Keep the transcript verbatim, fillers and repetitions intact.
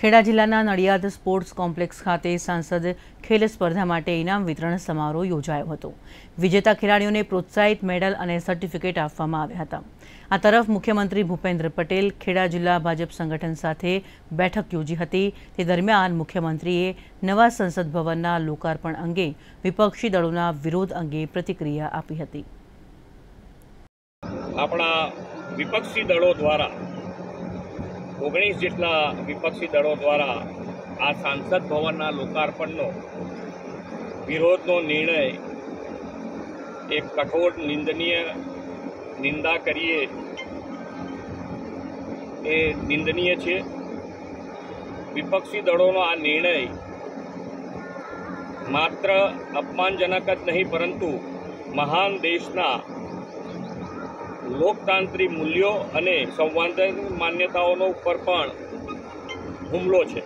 ખેડા જિલ્લાના Nadiad sports complex ખાતે સાંસદ ખેલ સ્પર્ધા માટે ઇનામ વિતરણ સમારોહ યોજાયો હતો। વિજેતા ખેલાડીઓને પ્રોત્સાહિત મેડલ અને સર્ટિફિકેટ આપવામાં આવ્યા હતા। આ તરફ મુખ્યમંત્રી ભૂપેન્દ્ર પટેલ ખેડા જિલ્લા ભાજપ સંગઠન સાથે બેઠક યોજી હતી। તે દરમિયાન મુખ્યમંત્રીએ નવા સંસદ ભવનના લોકાર્પણ અંગે વિપક્ષી દળોના વિરોધ અંગે પ્રતિક્રિયા આપી હતી। આપણા વિપક્ષી દળો દ્વારા ઓગણીસ જેટલા વિપક્ષી દળો દ્વારા આ સાંસદ ભવનના લોકાર્પણનો વિરોધનો નિર્ણય એક કઠોર નિંદનીય નિંદા કરીએ એ નિંદનીય છે। વિપક્ષી દળોનો આ નિર્ણય માત્ર અપમાનજનક જ નહીં પરંતુ મહાન દેશના લોકતાંત્રિક મૂલ્યો અને સંવાદિત માન્યતાઓનો ઉપર પણ હુમલો છે।